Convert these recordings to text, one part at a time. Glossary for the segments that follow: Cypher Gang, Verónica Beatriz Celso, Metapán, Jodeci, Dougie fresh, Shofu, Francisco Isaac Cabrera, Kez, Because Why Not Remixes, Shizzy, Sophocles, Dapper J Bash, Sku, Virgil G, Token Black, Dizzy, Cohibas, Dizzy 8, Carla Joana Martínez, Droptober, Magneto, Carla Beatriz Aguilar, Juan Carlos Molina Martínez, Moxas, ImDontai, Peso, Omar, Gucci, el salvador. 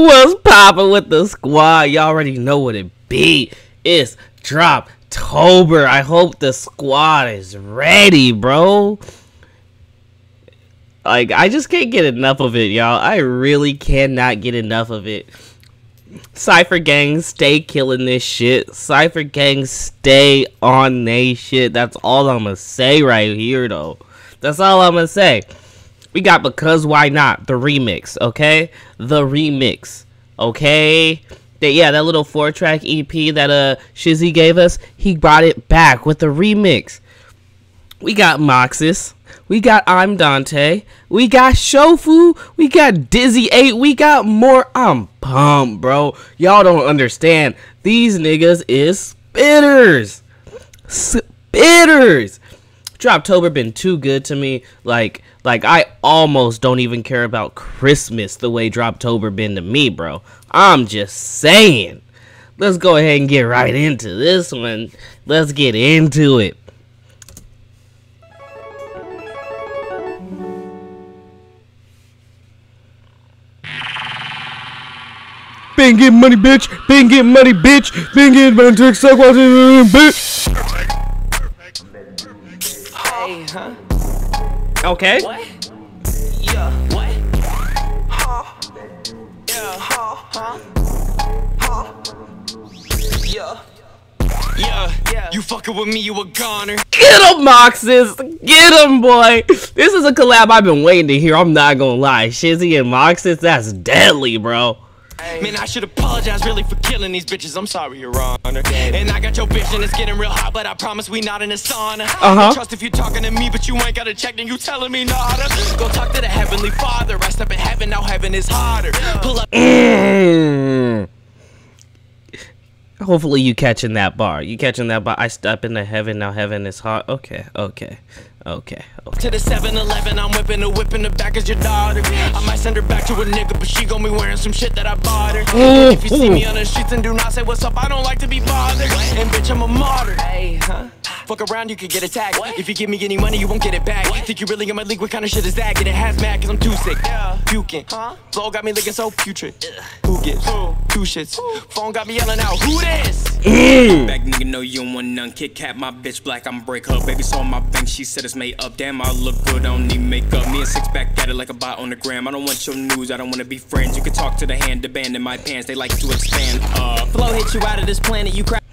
What's poppin' with the squad? Y'all already know what it be. It's Droptober. I hope the squad is ready, bro. Like, I just can't get enough of it, y'all. I really cannot get enough of it. Cypher Gang, stay killing this shit. Cypher Gang, stay on they shit. That's all I'm gonna say right here, though. That's all I'm gonna say. We got Because Why Not, the remix, okay? The remix, okay? Yeah, that little 4-track EP that Shizzy gave us, he brought it back with the remix. We got Moxas. We got ImDontai. We got Shofu. We got Dizzy 8. We got more. I'm pumped, bro. Y'all don't understand. These niggas is spitters. Spitters. Droptober been too good to me. Like I almost don't even care about Christmas the way Droptober been to me, bro. I'm just saying. Let's go ahead and get right into this one. Let's get into it. Been getting money, bitch. Been getting money, bitch. Been getting money, bitch. Hey, huh? Okay. What? Yeah. What? Huh? Yeah. Huh? Huh? Yeah. Yeah. You fucking with me, you a goner. Get him, Moxas. Get him, boy. This is a collab I've been waiting to hear. I'm not gonna lie. Shizzy and Moxas, that's deadly, bro. Man, I should apologize really for killing these bitches. I'm sorry, Your Honor. And I got your bitch and it's getting real hot, but I promise we not in a sauna. I trust if you're talking to me, but you ain't got to check, then you telling me not to. Go talk to the Heavenly Father. I step in heaven, now heaven is harder. Pull up. Hopefully you catching that bar. You catching that bar. I step into heaven, now heaven is hot. Okay. To the 7-Eleven, I'm whipping a whip in the back as your daughter. I might send her back to a nigga, but she gon' be wearing some shit that I bought her. If you see me on the streets and do not say what's up, I don't like to be bothered. And bitch, I'm a martyr. Hey, huh? Fuck around, you could get attacked. What? If you give me any money, you won't get it back. What? Think you really in my league? What kind of shit is that? Get a hazmat, cause I'm too sick. Yeah. Puking. Huh? Flow got me looking so putrid. Who gives? Who? Two shits. Who? Phone got me yelling out, who this? Back nigga, no, you don't want none. Kit Kat, my bitch black, I'm break her. Baby saw my bank, she said it's made up. Damn, I look good, I don't need makeup. Me and six back at it like a bot on the gram. I don't want your news, I don't want to be friends. You can talk to the hand, the band in my pants. They like to expand. Flow hit you out of this planet, you crack.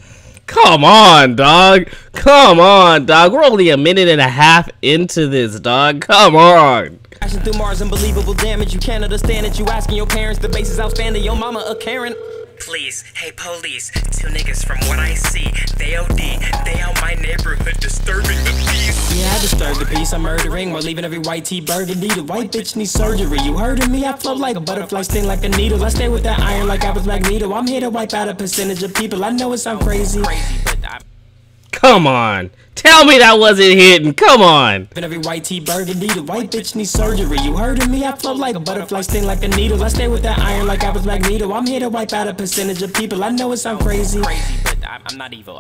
Come on, dog. Come on, dog. We're only a minute and a half into this, dog. Come on. Crashing through Mars, unbelievable damage. You can't understand it. You asking your parents. The base is outstanding. Your mama a Karen. Please, hey police, two niggas from what I see, they OD, they out my neighborhood disturbing the peace. Yeah, I disturb the peace, I'm murdering, while leaving every white tea burgundy. The white bitch needs surgery, you heard of me, I flow like a butterfly, sting like a needle. I stay with that iron like I was Magneto, I'm here to wipe out a percentage of people, I know it sound crazy. Come on, tell me that wasn't hidden, come on. Every white tea burgundy, the white bitch needs surgery. You heard of me, I flow like a butterfly, sting like a needle. I stay with that iron like I was Magneto. I'm here to wipe out a percentage of people. I know it sounds crazy. But I'm not evil,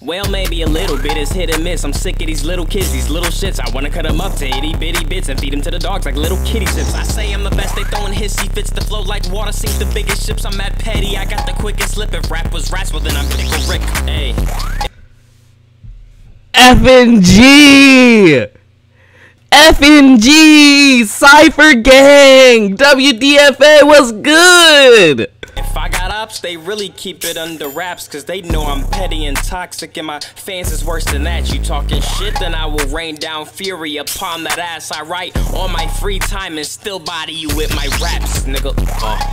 well, maybe a little bit is hit and miss. I'm sick of these little kids, these little shits. I wanna cut them up to itty bitty bits and feed them to the dogs like little kitty chips. I say I'm the best, they throwing hissy fits. The flow like water sinks the biggest ships. I'm at petty, I got the quickest slip. If rap was rats, well then I'm Pickle Rick. Hey. FNG, Cypher Gang, WDFA was good. If I got ops, they really keep it under wraps, cause they know I'm petty and toxic, and my fans is worse than that. You talking shit, then I will rain down fury upon that ass. I write on my free time and still body you with my raps, nigga.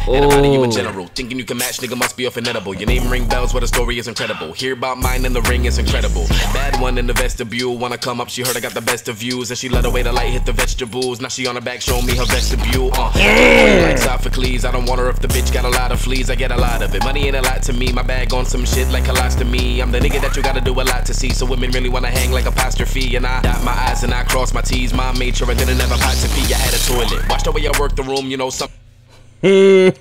And I body you in general, thinking you can match, nigga must be off an edible. Your name ring bells, what a story is incredible. Hear about mine in the ring is incredible. Bad one in the vestibule, wanna come up, she heard I got the best of views, and she let away the light hit the vegetables. Now she on her back, show me her vestibule. Like Sophocles, I don't want her if the bitch got a lot of fleas. I get a lot of it. Money ain't a lot to me. My bag on some shit like colostomy. I'm the nigga that you gotta do a lot to see. So women really wanna hang like apostrophe. And I dot my I's and I cross my T's. My made sure I didn't have a pot to pee. I had a toilet. Watch the way I work the room, you know, some. Yo,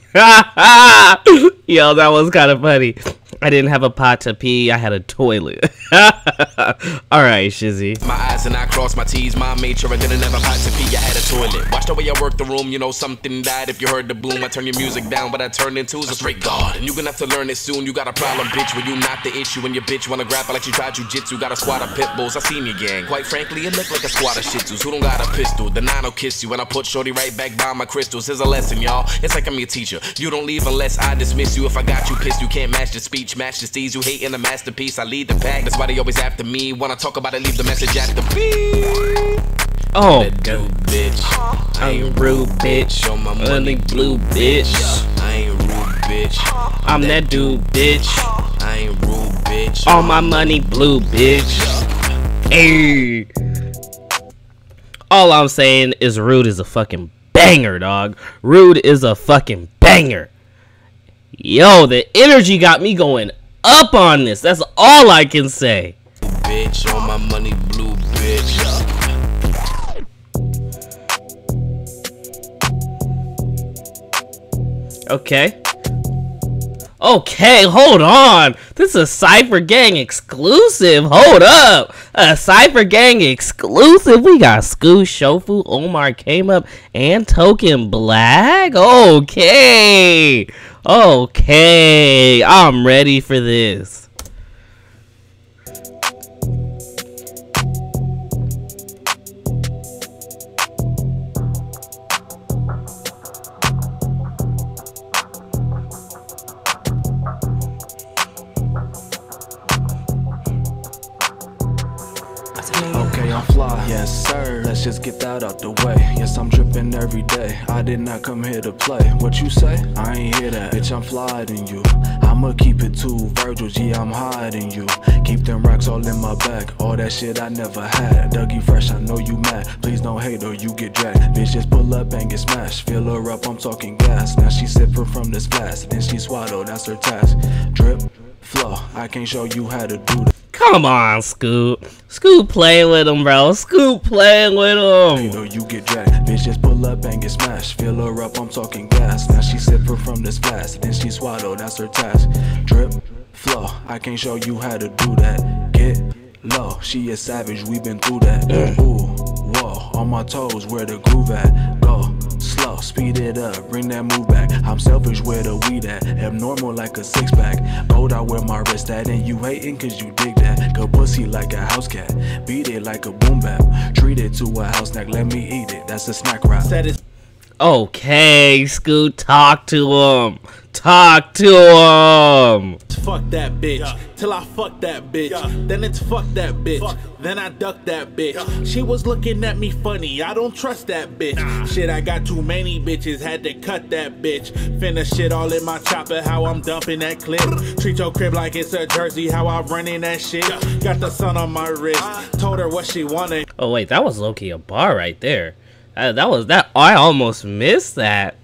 that was kind of funny. I didn't have a pot to pee, I had a toilet. Alright, Shizzy. My eyes and I crossed my T's, mom made sure I didn't have a pot to pee, I had a toilet. Watch the way I worked the room, you know something died. If you heard the boom, I turned your music down, but I turned into a straight guard. And you're gonna have to learn it soon, you got a problem, bitch. When you not the issue, and your bitch wanna grapple like she tried jujitsu. Got a squad of pit bulls, I seen your gang. Quite frankly, it looked like a squad of shih tzus who don't got a pistol. The nine will kiss you, and I put shorty right back by my crystals. Here's a lesson, y'all, it's like I'm your teacher. You don't leave unless I dismiss you. If I got you pissed, you can't match the speech. Match the steez, you hating the masterpiece. I lead the pack, that's why they always after me. Wanna talk about it, leave the message at the beep. Oh, dude, bitch. I ain't rude, bitch. Show my money, blue, bitch. I ain't rude, bitch. I'm that dude, bitch. I ain't rude, bitch. All my money, blue, bitch. Ayy. All I'm saying is, Rude is a fucking banger, dog. Rude is a fucking banger. Yo, the energy got me going up on this. That's all I can say. Bitch, all my money blue, bitch. Okay. Okay, hold on. This is a Cypher Gang exclusive. Hold up. A Cypher Gang exclusive. We got Sku, Shofu, Omar came up, and Token Black. Okay. Okay, I'm ready for this. Okay, I'm fly, yes sir, let's just get that out the way. Yes, I'm dripping every day, I did not come here to play. What you say? I ain't hear that, bitch, I'm flyer than you. I'ma keep it too, Virgil G, I'm higher than you. Keep them racks all in my back, all that shit I never had. Dougie fresh, I know you mad, please don't hate or you get dragged. Bitch, just pull up and get smashed, fill her up, I'm talking gas. Now she sipping from this glass, then she swallowed, that's her task. Drip, flow, I can't show you how to do that. Come on, Scoop. Scoop playing with him, bro. Scoop playing with him. You know you get dragged. Bitch, just pull up and get smashed. Fill her up, I'm talking gas. Now she sipping from this glass. Then she swallowed, that's her task. Drip, flow. I can't show you how to do that. Get low. She a savage, we been through that. Ooh, whoa. On my toes, where the groove at? Go slow, speed it up, bring that move back. I'm selfish, where the weed at? Abnormal like a six-pack. Bold, I wear my wrist at, and you hatin' cause you dig that. Go pussy like a house cat, beat it like a boom bap. Treat it to a house snack, let me eat it, that's a snack wrap. Okay, Scoot, talk to him. Talk to him. Fuck that bitch, yeah. Till I fuck that bitch, yeah. Then it's fuck that bitch, fuck. Then I duck that bitch, yeah. She was looking at me funny, I don't trust that bitch, nah. Shit, I got too many bitches, had to cut that bitch. Finish shit all in my chopper, how I'm dumping that clip. Treat your crib like it's a jersey, how I run in that shit, yeah. Got the sun on my wrist, told her what she wanted. Oh wait, that was low-key a bar right there. That I almost missed that.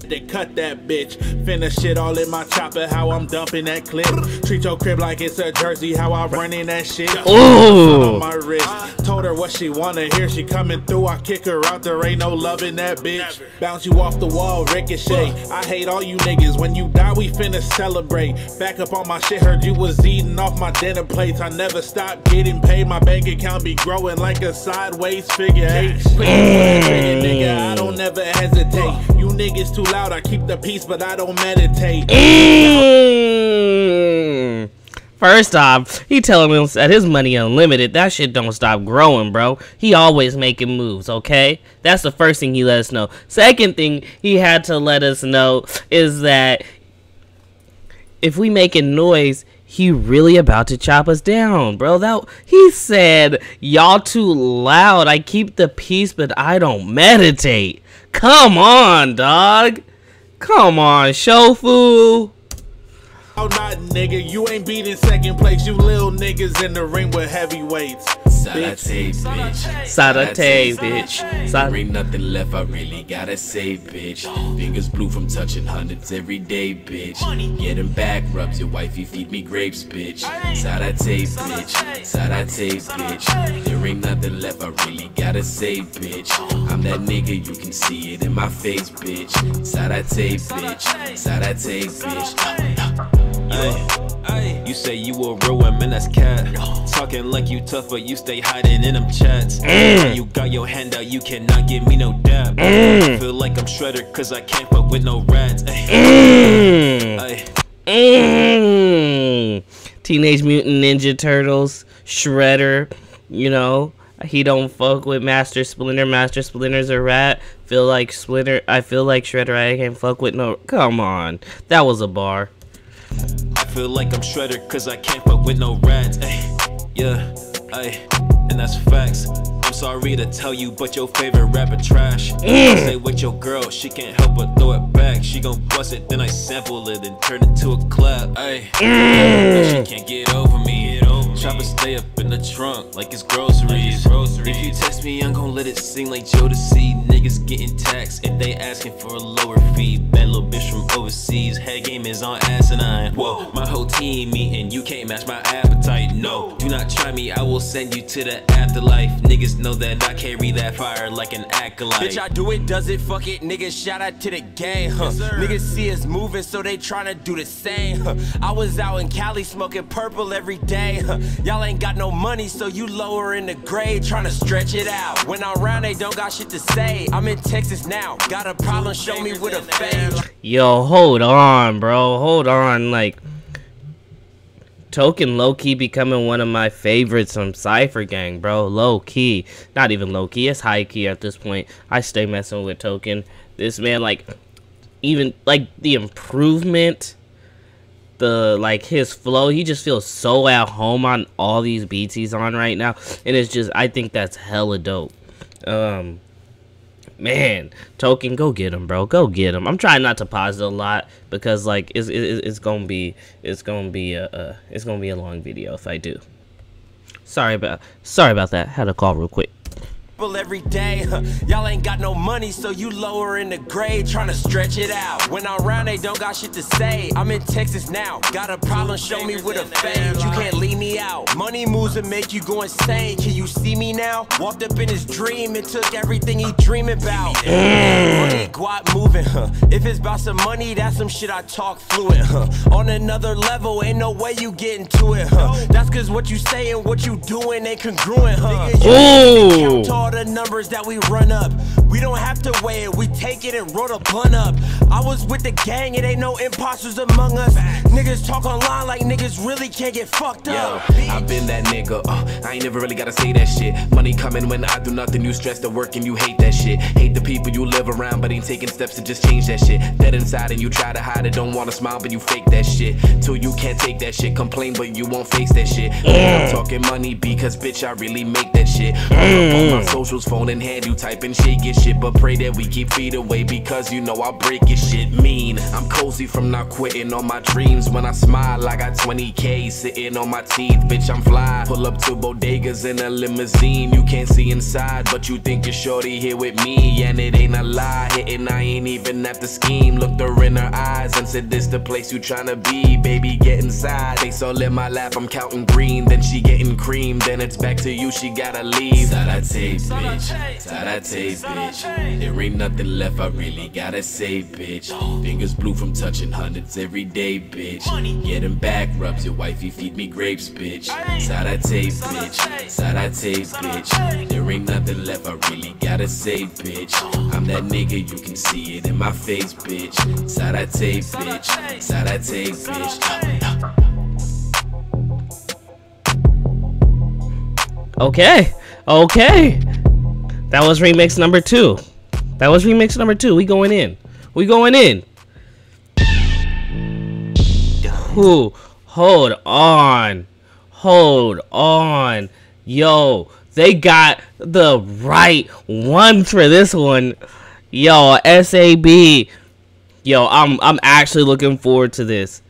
They cut that bitch, finish shit all in my chopper, how I'm dumping that clip. Treat your crib like it's a jersey, how I run in that shit. Ooh. On my wrist, told her what she wanna hear. She coming through, I kick her out, there ain't no love in that bitch. Bounce you off the wall, ricochet. I hate all you niggas, when you die we finna celebrate. Back up on my shit, heard you was eating off my dinner plates. I never stopped getting paid, my bank account be growing like a sideways figure 8. Nigga, I don't never hesitate. You niggas too loud, I keep the peace, but I don't meditate. First off, he telling him that his money unlimited. That shit don't stop growing, bro. He always making moves, okay? That's the first thing he let us know. Second thing he had to let us know is that if we making noise, he really about to chop us down, bro. That he said, y'all too loud. I keep the peace, but I don't meditate. Come on, dog. Come on, Shofu. Oh, not nigga. You ain't beating second place. You little niggas in the ring with heavyweights. Salate, bitch. Salate, bitch. There ain't nothing left I really gotta say, bitch. Fingers blue from touching hundreds every day, bitch. Getting back rubs, your wifey feed me grapes, bitch. Salate, bitch. Salate, bitch. There ain't nothing left I really gotta say, bitch. I'm that nigga, you can see it in my face, bitch. Salate, bitch. Salate, bitch. You say you will ruin, man, that's cat. Talking like you tough, but you stay hiding in them chats. You got your hand out, you cannot give me no dab. I feel like I'm shredder, cause I can't fuck with no rats. Teenage Mutant Ninja Turtles, Shredder, you know. He don't fuck with Master Splinter. Master Splinter's a rat. Feel like Splinter. I feel like Shredder. I can't fuck with no. Come on, that was a bar. I feel like I'm Shredder cause I can't fuck with no rats. Yeah, and that's facts. I'm sorry to tell you, but your favorite rapper trash. Say with your girl, she can't help but throw it back. She gon' bust it, then I sample it and turn it to a clap. She can't get over me. Chopper stay up in the trunk like it's groceries. If you test me, I'm gon' let it sing like Jodeci. Niggas getting taxed if they asking for a lower fee. Bad little bitch from overseas, head game is on asinine. Whoa, my whole team eating, you can't match my appetite. No, do not try me, I will send you to the afterlife. Niggas know that I carry that fire like an acolyte. Bitch, I do it, does it, fuck it, niggas, shout out to the gang, huh? Yes, niggas see us moving, so they tryna do the same, huh? I was out in Cali smoking purple every day, huh? Y'all ain't got no money, so you lower in the grade, tryna stretch it out. When I'm around, they don't got shit to say. I'm in Texas now, got a problem, show me with a fade. Yo, hold on, bro, hold on, like... Token low-key becoming one of my favorites from Cypher Gang, bro. Low-key. Not even low-key, it's high-key at this point. I stay messing with Token. This man, like, even, like, the improvement, the, like, his flow, he just feels so at home on all these beats he's on right now. And it's just, I think that's hella dope. Man, Token, go get him, bro. Go get him. I'm trying not to pause it a lot because, like, it's gonna be a long video if I do. Sorry about that. Had a call real quick. Every day, huh? Y'all ain't got no money, so you lower in the grade, tryna stretch it out. When I'm around, they don't got shit to say. I'm in Texas now, got a problem, show me with a fade. You can't leave me out. Money moves and make you go insane. Can you see me now? Walked up in his dream and took everything he dream about. Money guap moving, huh? If it's about some money, that's some shit I talk fluent, huh? On another level, ain't no way you getting to it, huh? That's cause what you say and what you doing ain't congruent, huh? Ooh. All the numbers that we run up, we don't have to weigh it, we take it and roll the blunt up. I was with the gang, it ain't no imposters among us. Niggas talk online like niggas really can't get fucked up. Yo, I've been that nigga, I ain't never really gotta say that shit. Money coming when I do nothing, you stress the work and you hate that shit. Hate the people you live around, but ain't taking steps to just change that shit. Dead inside and you try to hide it, don't wanna smile, but you fake that shit. Till you can't take that shit, complain, but you won't face that shit. I'm talking money because bitch, I really make that shit. Socials, phone in hand, you type and shake your shit, but pray that we keep feet away because you know I'll break your shit. Mean, I'm cozy from not quitting on my dreams. When I smile, I got 20K sitting on my teeth. Bitch, I'm fly. Pull up to bodegas in a limousine. You can't see inside, but you think you're shorty here with me, and it ain't a lie. Hitting, I ain't even at the scheme. Looked her in her eyes and said, "This the place you tryna be, baby? Get inside." They all in my lap. I'm counting green, then she getting cream, then it's back to you. She gotta leave. Bitch, there ain't nothing left I really gotta say, bitch. Fingers blue from touching hundreds every day, bitch. Getting back rubs, your wifey feed me grapes, bitch. Bitch, there ain't nothing left I really gotta say, bitch. I'm that nigga, you can see it in my face, bitch. Bitch. Okay, that was remix number 2. That was remix number 2. We going in. We going in. Ooh, hold on. Hold on. Yo, they got the right one for this one. Yo, SAB. Yo, I'm actually looking forward to this.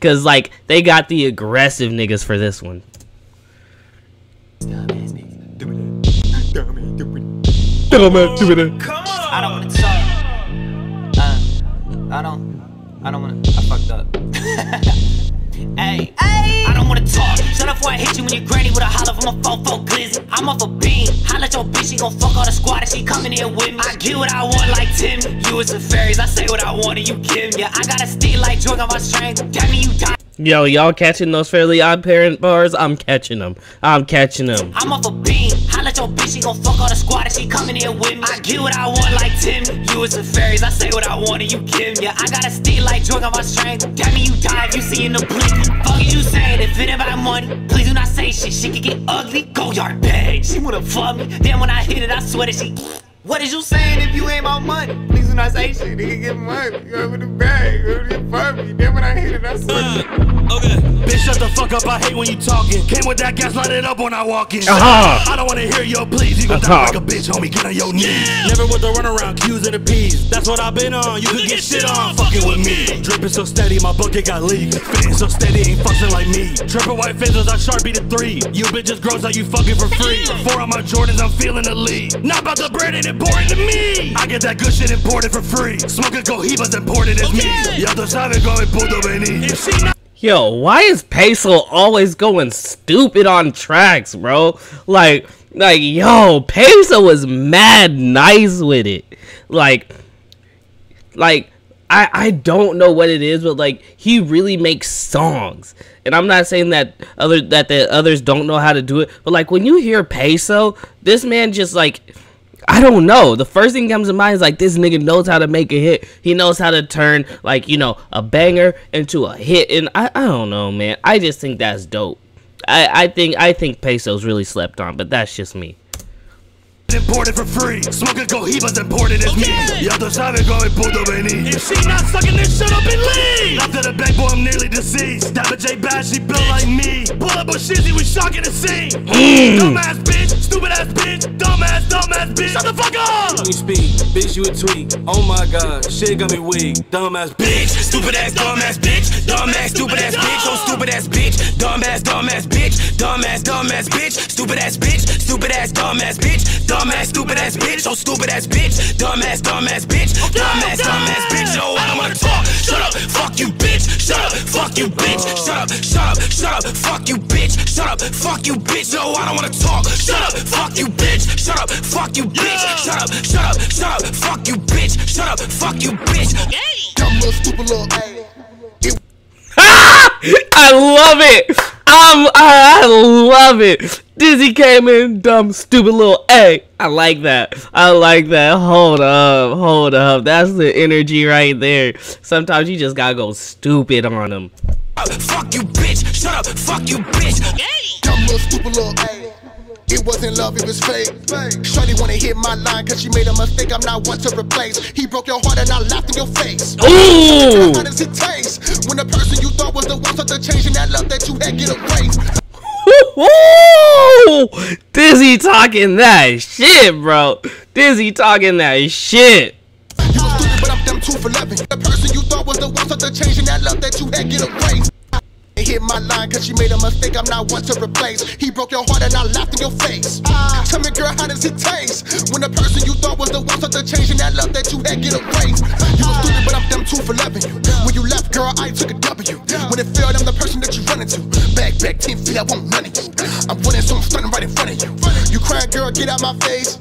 Cause like they got the aggressive niggas for this one. I don't wanna talk. I don't wanna. I fucked up. Hey, I don't wanna talk. Shut up before I hit you when your granny with a holler from a phone glizzy. I'm off a beam. Holla at your bitch, she gon' fuck all the squad and she coming here with me. I get what I want like Tim. You is the fairies, I say what I want and you give me. Yeah, I gotta steal like drug on my strength. Damn me, you die. Yo, y'all catching those Fairly Odd Parent bars? I'm catching them. I'm catching them. I'm off a beam. I let your bitch, she gon' fuck all the squad and she coming here with me. I get what I want like Tim. You was the fairies, I say what I want and you give me. Yeah, I gotta stay like drunk on my strength. That mean you die if you see in the blink. Fuck you saying if it ain't about money. Please do not say shit, shit can get ugly. Go yard bag. She wanna fuck me. Then when I hit it, I swear that she... What is you saying if you ain't about money? Please do not say shit, nigga get money. Go with the bag, go with the puppy. Then when I hit it, I swear. Okay. Bitch, shut the fuck up, I hate when you talking. Came with that gas, light it up when I walk in. I don't wanna hear your please. You gon' die like a bitch, homie, get on your knees. Never with the runaround, Q's and the P's. That's what I've been on, you could get shit on fucking with me. Drippin' so steady, my bucket got leaked. Fitting so steady, ain't fucking like me. Trippin' white fences, I sharpie the 3. You bitches gross, how you fucking for free. 4 on my Jordans, I'm feeling the lead. Not about the bread and it. Boring to me. I get that good shit imported for free. Smoking cohibas imported as me. Yo, why is Peso always going stupid on tracks, bro? Like, yo, Peso was mad nice with it. Like, I don't know what it is, but like, he really makes songs. And I'm not saying that the others don't know how to do it, but like, when you hear Peso, this man just like, I don't know. The first thing comes to mind is like, this nigga knows how to make a hit. He knows how to turn, like, you know, a banger into a hit. And I don't know, man. I just think that's dope. I think Peso's really slept on, but that's just me. Imported for free. Smoking cohibas imported as me. The other side is going puto veni. If she not sucking this shit up and leave. After the back boy, I'm nearly deceased. Dapper J Bash, she built like me. Pull up with Shizzy, we shocking the scene. Dumbass bitch, stupid ass bitch, dumbass bitch. Shut the fuck up! Let me speak, bitch, you a tweak. Oh my god, shit got me weak. Dumbass bitch, stupid ass, dumbass bitch, dumbass, stupid ass bitch, oh stupid ass bitch, dumbass, dumbass bitch, dumbass, dumbass bitch, stupid ass bitch, stupid ass, dumbass bitch, dumbass, stupid ass bitch, oh stupid ass bitch, dumbass, dumbass bitch, dumbass, dumbass bitch, oh I don't wanna talk, shut up, fuck you bitch, shut up, fuck you bitch, shut up, shut up, shut up, fuck you bitch, shut up, fuck you bitch, oh I don't wanna talk, shut up, fuck you bitch, shut up, fuck you bitch, shut up, shut up, shut up, fuck you bitch, shut up, fuck you bitch, dumb little stupid little ass. I love it. I love it. Dizzy came in, dumb, stupid little egg. I like that. I like that. Hold up. Hold up. That's the energy right there. Sometimes you just gotta go stupid on them. Fuck you, bitch. Shut up. Fuck you, bitch. Dumb little stupid little egg. It wasn't love, it was fake. Shorty wanna hit my line cause she made a mistake. I'm not one to replace. He broke your heart and I laughed in your face. Ooh. How does it taste when the person you thought was the one started changing that love that you had get away? Woo! Dizzy talking that shit, bro. Dizzy talking that shit. You were stupid, but I'm dumb too for loving. The person you thought was the one started changing that love that you had get away. Hit my line cause she made a mistake. I'm not one to replace. He broke your heart and I laughed in your face. Tell me girl, how does it taste when the person you thought was the one started changing that love that you had get away? You were stupid, but I'm dumb too for loving you. When you left girl, I took a W. When it failed, I'm the person that you run into. Back 10 feet, I won't none of you. I'm winning so I'm standing right in front of you. You crying girl, get out my face.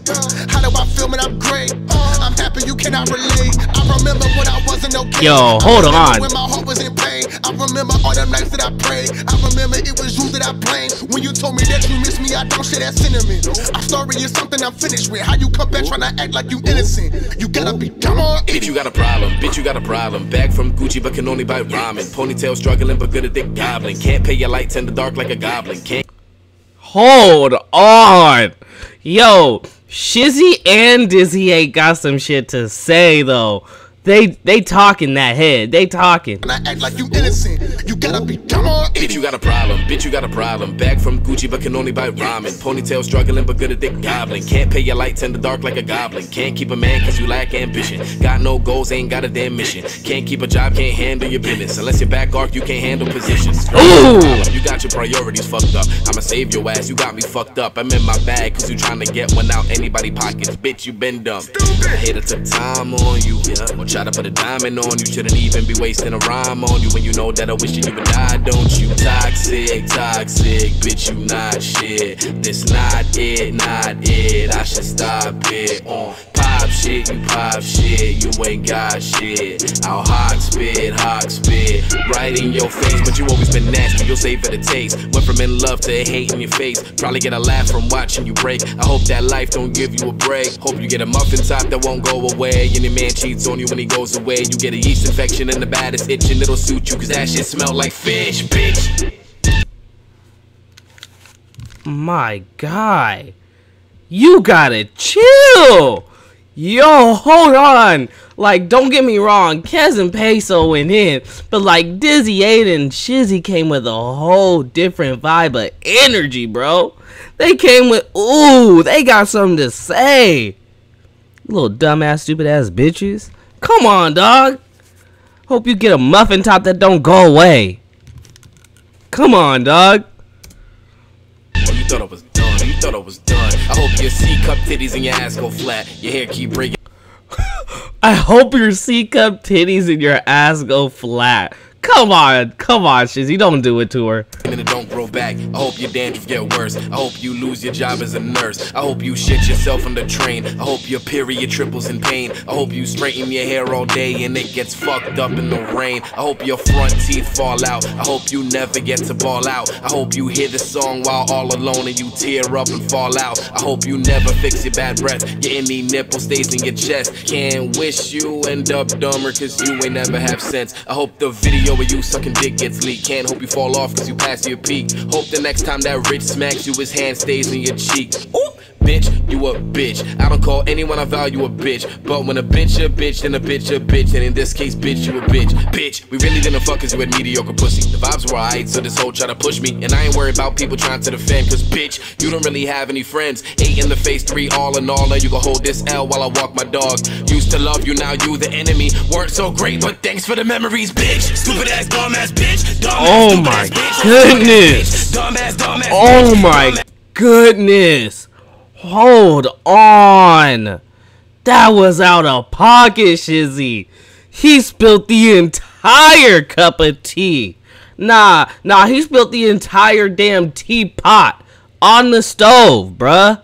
How do I feel when I'm great? I'm happy you cannot relate. I remember when I wasn't okay. Yo, hold on. When my heart was in pain, I remember all them nights that I prayed. I remember it was you that I blamed. When you told me that you miss me, I don't share that sentiment. Our story is something I'm finished with. How you come back trying to act like you innocent? You gotta be dumb or idiot. Bitch, you got a problem. Bitch, you got a problem. Back from Gucci, but can only buy ramen. Ponytail struggling, but good at dick goblin. Can't pay your lights in the dark like a goblin. Can't. Hold on. Yo, Shizzy and Dizzy 8 got some shit to say though. They talking that head. They talking. And I act like you innocent. You gotta be dumb or idiot. Bitch, you got a problem. Bitch, you got a problem. Back from Gucci, but can only buy ramen. Ponytail struggling, but good at dick goblin. Can't pay your lights in the dark like a goblin. Can't keep a man cause you lack ambition. Got no goals, ain't got a damn mission. Can't keep a job, can't handle your business. Unless your back arc, you can't handle positions. Ooh. You got your priorities fucked up. I'ma save your ass, you got me fucked up. I'm in my bag cause you trying to get one out anybody pockets. Bitch, you been dumb. I hate it took time on you. Yeah. Try to put a diamond on you, shouldn't even be wasting a rhyme on you. When you know that I wish that you would die, don't you? Toxic, toxic, bitch, you not shit. This not it, not it. I should stop it on pop. pop shit, you pop shit, you ain't got shit. I'll hawk spit, right in your face, but you always been nasty, you'll save for the taste. Went from in love to hate in your face, probably get a laugh from watching you break. I hope that life don't give you a break, hope you get a muffin top that won't go away. Any man cheats on you when he goes away, you get a yeast infection and the baddest itching, it'll suit you, cause that shit smell like fish, bitch. My guy, you gotta chill. Yo, hold on. Like, don't get me wrong, Kez and Peso went in, but like Dizzy 8 and Shizzy came with a whole different vibe of energy, bro. They came with, ooh, they got something to say. You little dumbass, stupid ass bitches. Come on, dog. Hope you get a muffin top that don't go away. Come on, dog. Oh, you thought I was done. You thought I was done. I hope your C-cup titties and your ass go flat. Your hair keep breaking. I hope your C-cup titties and your ass go flat. Come on, come on, Shizzy, don't do it to her. And it don't grow back. I hope your dandruff get worse. I hope you lose your job as a nurse. I hope you shit yourself on the train. I hope your period triples in pain. I hope you straighten your hair all day and it gets fucked up in the rain. I hope your front teeth fall out. I hope you never get to ball out. I hope you hear the song while all alone and you tear up and fall out. I hope you never fix your bad breath. Your any nipple stays in your chest. Can't wish you end up dumber cause you ain't never have sense. I hope the video where you sucking dick gets leaked. Can't hope you fall off cause you pass your peak. Hope the next time that rich smacks you, his hand stays in your cheek. Ooh, bitch, you a bitch. I don't call anyone I value a bitch, but when a bitch, then a bitch a bitch, and in this case, bitch, you a bitch. Bitch, we really didn't fuck cause you had mediocre pussy. The vibes were alright, so this hoe try to push me, and I ain't worried about people trying to defend, cause bitch, you don't really have any friends. 8 in the face, 3 all in all, now you can hold this L while I walk my dog. Used to love you, now you the enemy. Weren't so great, but thanks for the memories, bitch. Stupid ass, dumb ass bitch. Dumb ass, oh my goodness. Dumb ass, dumb ass, oh my goodness. Hold on. That was out of pocket, Shizzy. He spilled the entire cup of tea. Nah, he spilled the entire damn teapot on the stove, bruh.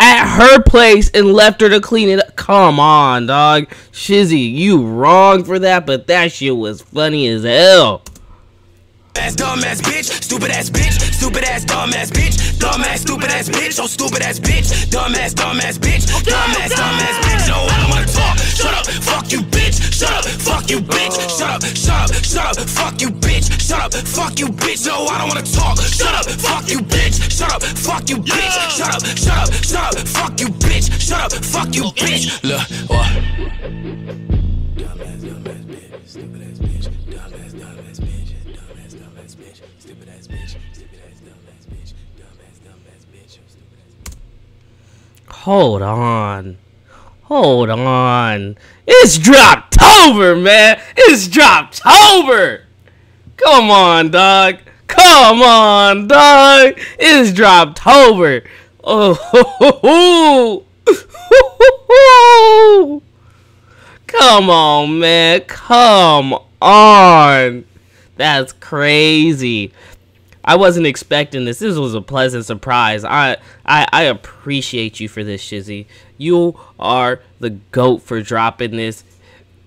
At her place and left her to clean it up. Come on, dog. Shizzy, you wrong for that, but that shit was funny as hell. Dumb ass bitch, stupid ass bitch, stupid ass dumb ass bitch, dumb ass stupid ass bitch, oh stupid ass bitch, dumb ass bitch, dumb ass bitch, oh I don't wanna talk, shut up, fuck you bitch, shut up, fuck you bitch, shut up, fuck you bitch, shut up, fuck you bitch, no I don't wanna talk, shut up, fuck you bitch, shut up, fuck you bitch, shut up, fuck you bitch, shut up, fuck you bitch, look, dumb ass bitch, stupid ass bitch, dumb ass bitch. Hold on. Hold on. It's Droptober, man. It's Droptober. Come on, dog. Come on, dog. It's Droptober. Oh, ho, ho, ho. Come on, man. Come on. That's crazy. I wasn't expecting this. This was a pleasant surprise. I appreciate you for this, Shizzy. You are the GOAT for dropping this.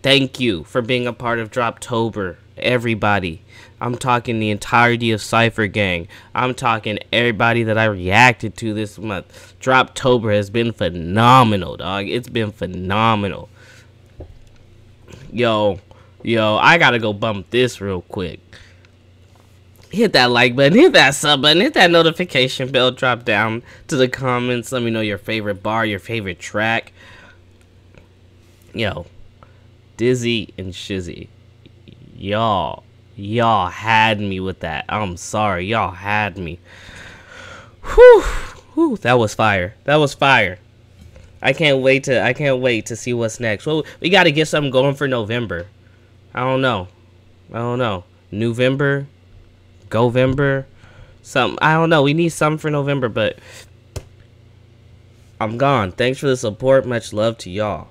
Thank you for being a part of Droptober, everybody. I'm talking the entirety of Cypher Gang. I'm talking everybody that I reacted to this month. Droptober has been phenomenal, dog. It's been phenomenal. Yo, I gotta go bump this real quick. Hit that like button, hit that sub button, hit that notification bell, drop down to the comments. Let me know your favorite bar, your favorite track. Yo, Dizzy and Shizzy, y'all had me with that. I'm sorry, y'all had me. Whew, that was fire. That was fire. I can't wait to see what's next. Well, we got to get something going for November. I don't know. November. Govember, something. I don't know. We need something for November, but I'm gone. Thanks for the support. Much love to y'all.